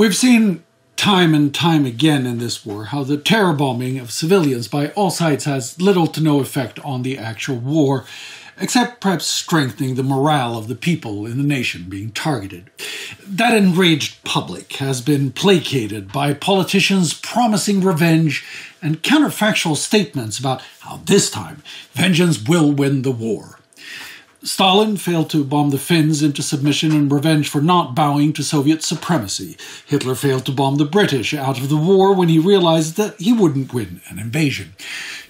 We've seen time and time again in this war how the terror bombing of civilians by all sides has little to no effect on the actual war, except perhaps strengthening the morale of the people in the nation being targeted. That enraged public has been placated by politicians promising revenge and counterfactual statements about how this time vengeance will win the war. Stalin failed to bomb the Finns into submission in revenge for not bowing to Soviet supremacy. Hitler failed to bomb the British out of the war when he realized that he wouldn't win an invasion.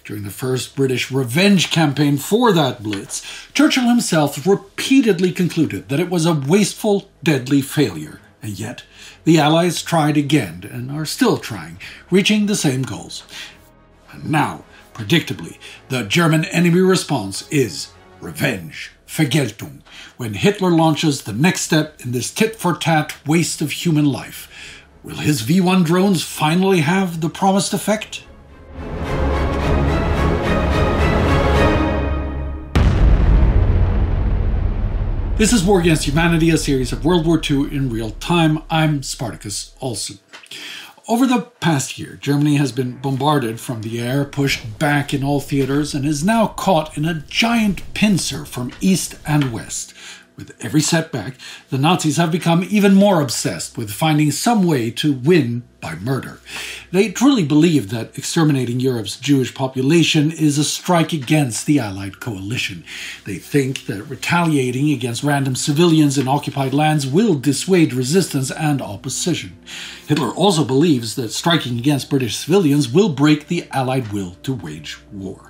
During the first British revenge campaign for that blitz, Churchill himself repeatedly concluded that it was a wasteful, deadly failure. And yet, the Allies tried again and are still trying, reaching the same goals. And now, predictably, the German enemy response is revenge. Vergeltung, when Hitler launches the next step in this tit-for-tat waste of human life. Will his V-1 drones finally have the promised effect? This is War Against Humanity, a series of World War II in real time. I'm Spartacus Olsson. Over the past year, Germany has been bombarded from the air, pushed back in all theaters, and is now caught in a giant pincer from east and west. With every setback, the Nazis have become even more obsessed with finding some way to win by murder. They truly believe that exterminating Europe's Jewish population is a strike against the Allied coalition. They think that retaliating against random civilians in occupied lands will dissuade resistance and opposition. Hitler also believes that striking against British civilians will break the Allied will to wage war.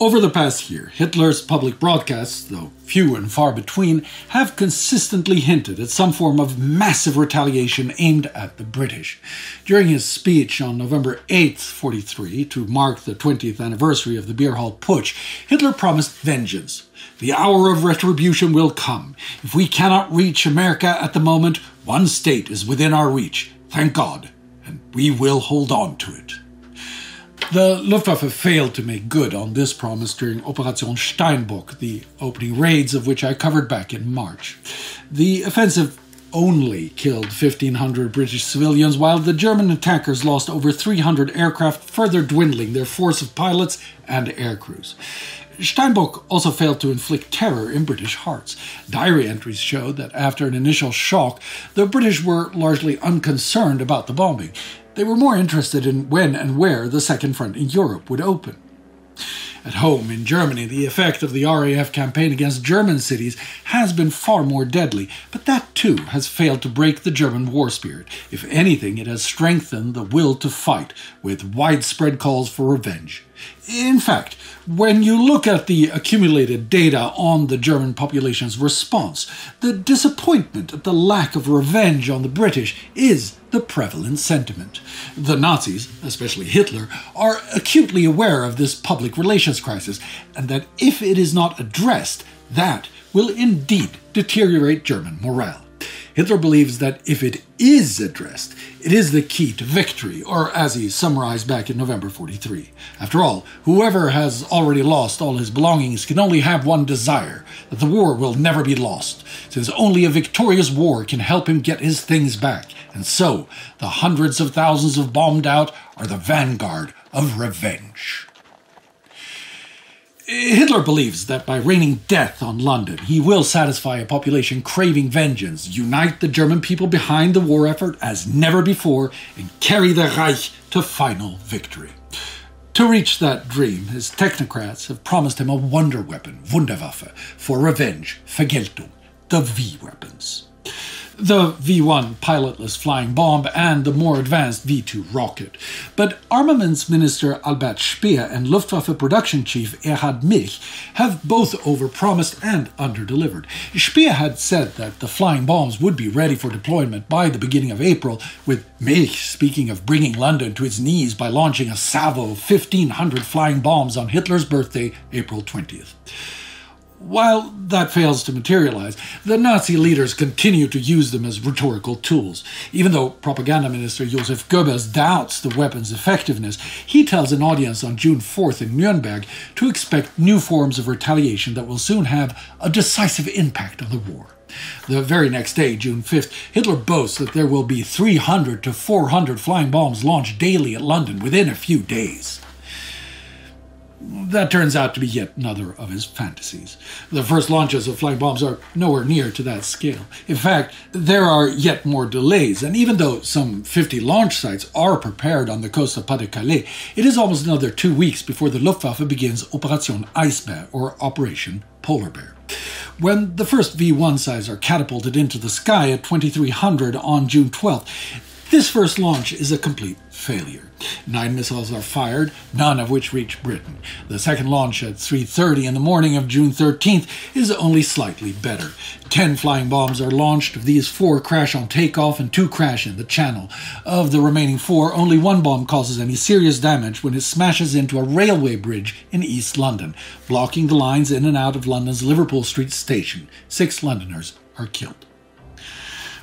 Over the past year, Hitler's public broadcasts, though few and far between, have consistently hinted at some form of massive retaliation aimed at the British. During his speech on November 8, 1943, to mark the 20th anniversary of the Beer Hall Putsch, Hitler promised vengeance. The hour of retribution will come. If we cannot reach America at the moment, one state is within our reach, thank God, and we will hold on to it. The Luftwaffe failed to make good on this promise during Operation Steinbock, the opening raids of which I covered back in March. The offensive only killed 1,500 British civilians, while the German attackers lost over 300 aircraft, further dwindling their force of pilots and air crews. Steinbock also failed to inflict terror in British hearts. Diary entries showed that after an initial shock, the British were largely unconcerned about the bombing. They were more interested in when and where the second front in Europe would open. At home in Germany, the effect of the RAF campaign against German cities has been far more deadly, but that too has failed to break the German war spirit. If anything, it has strengthened the will to fight, with widespread calls for revenge. In fact, when you look at the accumulated data on the German population's response, the disappointment at the lack of revenge on the British is the prevalent sentiment. The Nazis, especially Hitler, are acutely aware of this public relations crisis, and that if it is not addressed, that will indeed deteriorate German morale. Hitler believes that if it is addressed, it is the key to victory, or as he summarized back in November 1943. After all, whoever has already lost all his belongings can only have one desire, that the war will never be lost, since only a victorious war can help him get his things back. And so, the hundreds of thousands of bombed out are the vanguard of revenge. Hitler believes that by raining death on London, he will satisfy a population craving vengeance, unite the German people behind the war effort as never before, and carry the Reich to final victory. To reach that dream, his technocrats have promised him a wonder weapon, Wunderwaffe, for revenge, Vergeltung, the V-weapons. The V-1 pilotless flying bomb and the more advanced V-2 rocket. But Armaments Minister Albert Speer and Luftwaffe Production Chief Erhard Milch have both overpromised and underdelivered. Speer had said that the flying bombs would be ready for deployment by the beginning of April, with Milch speaking of bringing London to its knees by launching a salvo of 1,500 flying bombs on Hitler's birthday, April 20th. While that fails to materialize, the Nazi leaders continue to use them as rhetorical tools. Even though Propaganda Minister Josef Goebbels doubts the weapon's effectiveness, he tells an audience on June 4th in Nuremberg to expect new forms of retaliation that will soon have a decisive impact on the war. The very next day, June 5th, Hitler boasts that there will be 300 to 400 flying bombs launched daily at London within a few days. That turns out to be yet another of his fantasies. The first launches of flying bombs are nowhere near to that scale. In fact, there are yet more delays, and even though some 50 launch sites are prepared on the coast of Pas-de-Calais, it is almost another 2 weeks before the Luftwaffe begins Operation Eisbär, or Operation Polar Bear. When the first V-1 sites are catapulted into the sky at 2300 on June 12th, this first launch is a complete failure. 9 missiles are fired, none of which reach Britain. The second launch at 3:30 in the morning of June 13th is only slightly better. 10 flying bombs are launched. Of these, 4 crash on takeoff and 2 crash in the channel. Of the remaining 4, only 1 bomb causes any serious damage when it smashes into a railway bridge in East London, blocking the lines in and out of London's Liverpool Street station. 6 Londoners are killed.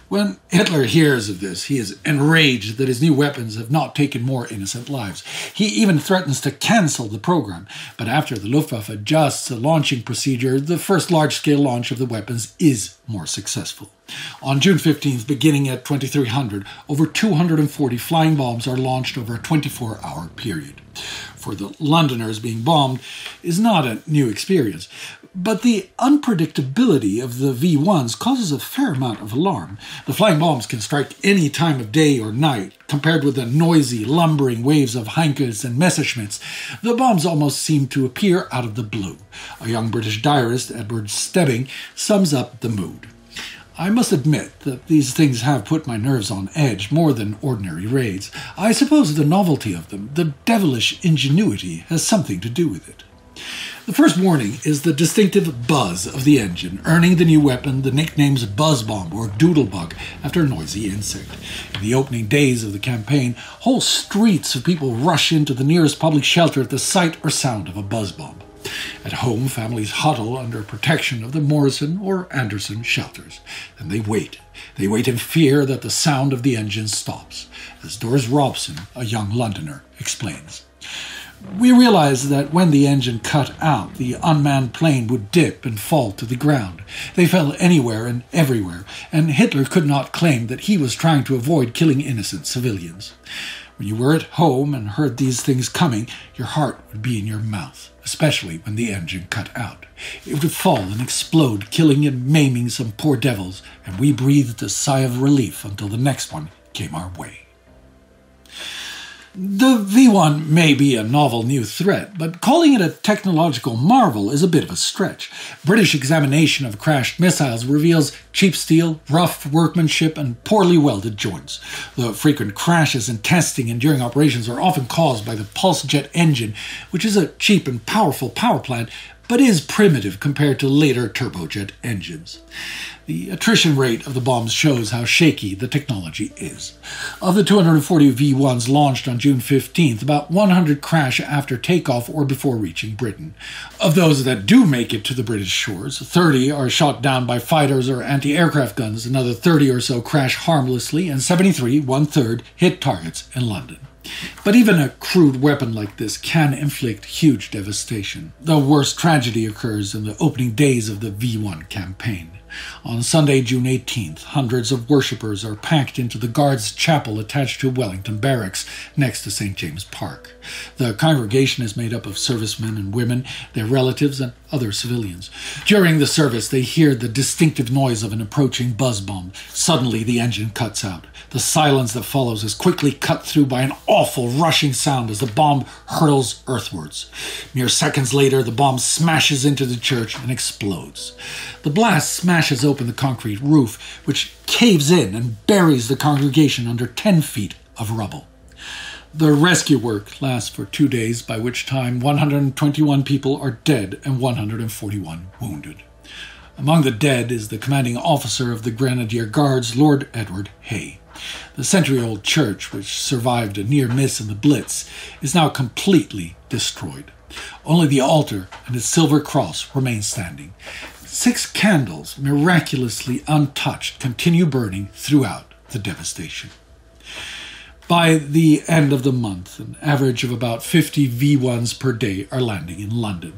When Hitler hears of this, he is enraged that his new weapons have not taken more innocent lives. He even threatens to cancel the program. But after the Luftwaffe adjusts the launching procedure, the first large-scale launch of the weapons is more successful. On June 15th, beginning at 2300, over 240 flying bombs are launched over a 24-hour period. For the Londoners, being bombed is not a new experience. But the unpredictability of the V-1s causes a fair amount of alarm. The flying bombs can strike any time of day or night, compared with the noisy, lumbering waves of Heinkes and Messerschmitts. The bombs almost seem to appear out of the blue. A young British diarist, Edward Stebbing, sums up the mood. I must admit that these things have put my nerves on edge more than ordinary raids. I suppose the novelty of them, the devilish ingenuity, has something to do with it. The first warning is the distinctive buzz of the engine, earning the new weapon the nicknames Buzz Bomb or Doodlebug after a noisy insect. In the opening days of the campaign, whole streets of people rush into the nearest public shelter at the sight or sound of a buzz bomb. At home, families huddle under protection of the Morrison or Anderson shelters. Then they wait. They wait in fear that the sound of the engine stops, as Doris Robson, a young Londoner, explains. We realized that when the engine cut out, the unmanned plane would dip and fall to the ground. They fell anywhere and everywhere, and Hitler could not claim that he was trying to avoid killing innocent civilians. When you were at home and heard these things coming, your heart would be in your mouth, especially when the engine cut out. It would fall and explode, killing and maiming some poor devils, and we breathed a sigh of relief until the next one came our way. The V-1 may be a novel new threat, but calling it a technological marvel is a bit of a stretch. British examination of crashed missiles reveals cheap steel, rough workmanship, and poorly welded joints. The frequent crashes in testing and during operations are often caused by the pulse jet engine, which is a cheap and powerful power plant, but is primitive compared to later turbojet engines. The attrition rate of the bombs shows how shaky the technology is. Of the 240 V-1s launched on June 15th, about 100 crash after takeoff or before reaching Britain. Of those that do make it to the British shores, 30 are shot down by fighters or anti-aircraft guns, another 30 or so crash harmlessly, and 73, one-third, hit targets in London. But even a crude weapon like this can inflict huge devastation. The worst tragedy occurs in the opening days of the V-1 campaign. On Sunday, June 18th, hundreds of worshippers are packed into the Guards Chapel attached to Wellington Barracks, next to St. James Park. The congregation is made up of servicemen and women, their relatives, and other civilians. During the service, they hear the distinctive noise of an approaching buzz bomb. Suddenly, the engine cuts out. The silence that follows is quickly cut through by an awful rushing sound as the bomb hurtles earthwards. Mere seconds later, the bomb smashes into the church and explodes. The blast smashes open the concrete roof, which caves in and buries the congregation under 10 feet of rubble. The rescue work lasts for 2 days, by which time 121 people are dead and 141 wounded. Among the dead is the commanding officer of the Grenadier Guards, Lord Edward Hay. The century-old church, which survived a near miss in the Blitz, is now completely destroyed. Only the altar and its silver cross remain standing. 6 candles, miraculously untouched, continue burning throughout the devastation. By the end of the month, an average of about 50 V-1s per day are landing in London.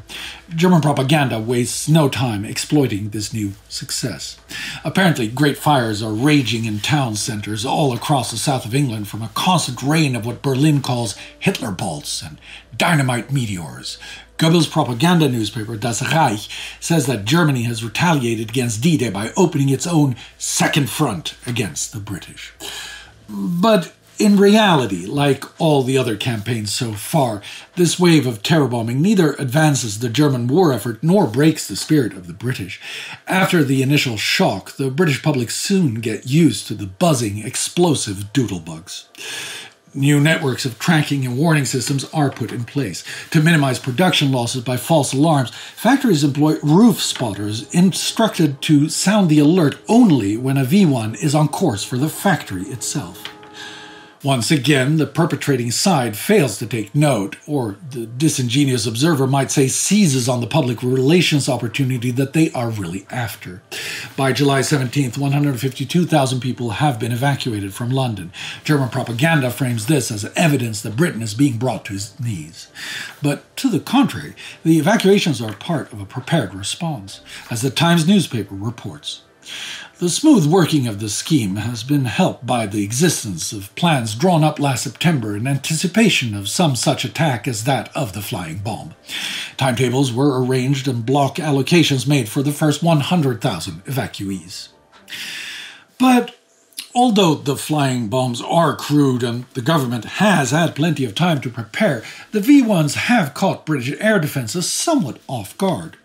German propaganda wastes no time exploiting this new success. Apparently, great fires are raging in town centers all across the south of England from a constant rain of what Berlin calls Hitler bolts and dynamite meteors. Goebbels' propaganda newspaper, Das Reich, says that Germany has retaliated against D-Day by opening its own second front against the British. But in reality, like all the other campaigns so far, this wave of terror bombing neither advances the German war effort nor breaks the spirit of the British. After the initial shock, the British public soon get used to the buzzing, explosive doodlebugs. New networks of tracking and warning systems are put in place. To minimize production losses by false alarms, factories employ roof spotters instructed to sound the alert only when a V-1 is on course for the factory itself. Once again, the perpetrating side fails to take note, or the disingenuous observer might say seizes on the public relations opportunity that they are really after. By July 17th, 152,000 people have been evacuated from London. German propaganda frames this as evidence that Britain is being brought to its knees. But to the contrary, the evacuations are part of a prepared response, as the Times newspaper reports. The smooth working of the scheme has been helped by the existence of plans drawn up last September in anticipation of some such attack as that of the flying bomb. Timetables were arranged and block allocations made for the first 100,000 evacuees. But although the flying bombs are crude and the government has had plenty of time to prepare, the V-1s have caught British air defenses somewhat off guard.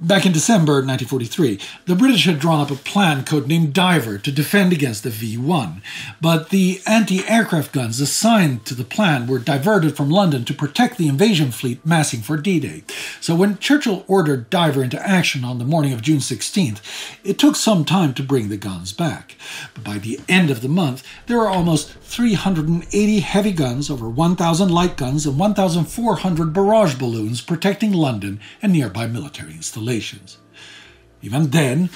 Back in December 1943, the British had drawn up a plan codenamed Diver to defend against the V-1, but the anti-aircraft guns assigned to the plan were diverted from London to protect the invasion fleet massing for D-Day. So when Churchill ordered Diver into action on the morning of June 16th, it took some time to bring the guns back. But by the end of the month, there are almost 380 heavy guns, over 1,000 light guns, and 1,400 barrage balloons protecting London and nearby military installations. Even then,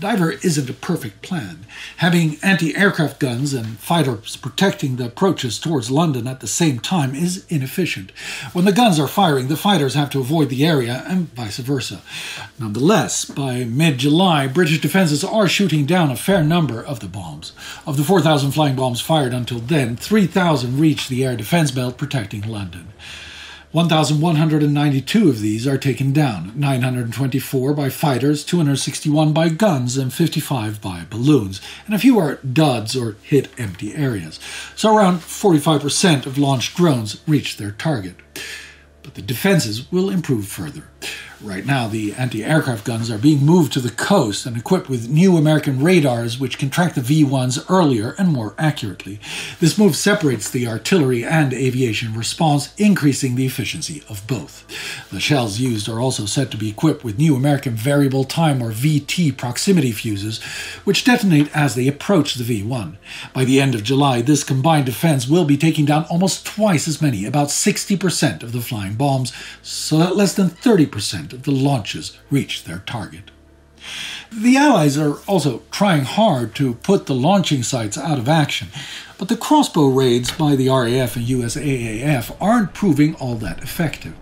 Diver isn't a perfect plan. Having anti-aircraft guns and fighters protecting the approaches towards London at the same time is inefficient. When the guns are firing, the fighters have to avoid the area and vice versa. Nonetheless, by mid-July, British defenses are shooting down a fair number of the bombs. Of the 4,000 flying bombs fired until then, 3,000 reached the air defense belt protecting London. 1,192 of these are taken down, 924 by fighters, 261 by guns, and 55 by balloons, and a few are duds or hit empty areas. So around 45% of launched drones reach their target. But the defenses will improve further. Right now, the anti-aircraft guns are being moved to the coast and equipped with new American radars which can track the V-1s earlier and more accurately. This move separates the artillery and aviation response, increasing the efficiency of both. The shells used are also said to be equipped with new American variable time or VT proximity fuses, which detonate as they approach the V-1. By the end of July, this combined defense will be taking down almost twice as many, about 60% of the flying bombs, so that less than 30% of the launches reach their target. The Allies are also trying hard to put the launching sites out of action, but the crossbow raids by the RAF and USAAF aren't proving all that effective.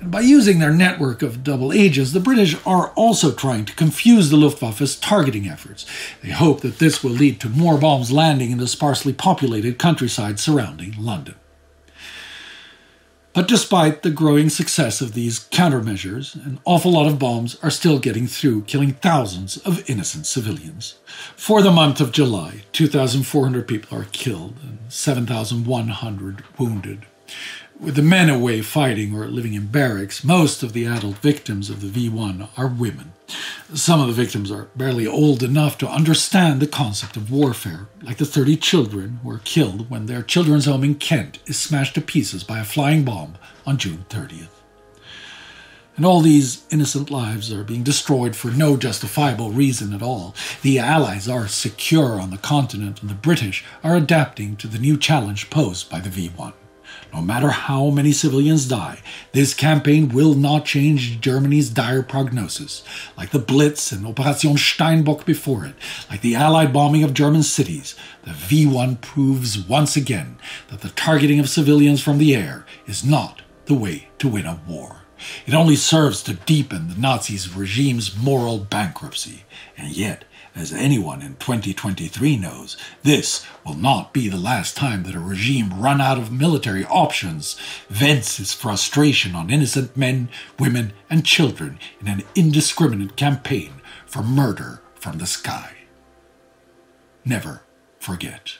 And by using their network of double agents, the British are also trying to confuse the Luftwaffe's targeting efforts. They hope that this will lead to more bombs landing in the sparsely populated countryside surrounding London. But despite the growing success of these countermeasures, an awful lot of bombs are still getting through, killing thousands of innocent civilians. For the month of July, 2,400 people are killed and 7,100 wounded. With the men away fighting or living in barracks, most of the adult victims of the V-1 are women. Some of the victims are barely old enough to understand the concept of warfare, like the 30 children who were killed when their children's home in Kent is smashed to pieces by a flying bomb on June 30th. And all these innocent lives are being destroyed for no justifiable reason at all. The Allies are secure on the continent, and the British are adapting to the new challenge posed by the V-1. No matter how many civilians die, this campaign will not change Germany's dire prognosis. Like the Blitz and Operation Steinbock before it, like the Allied bombing of German cities, the V-1 proves once again that the targeting of civilians from the air is not the way to win a war. It only serves to deepen the Nazis' regime's moral bankruptcy. And yet, as anyone in 2023 knows, this will not be the last time that a regime run out of military options vents its frustration on innocent men, women, and children in an indiscriminate campaign for murder from the sky. Never forget.